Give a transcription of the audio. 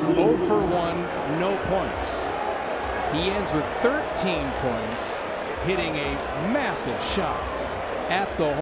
0 for 1, no points. He ends with 13 points, hitting a massive shot at the home.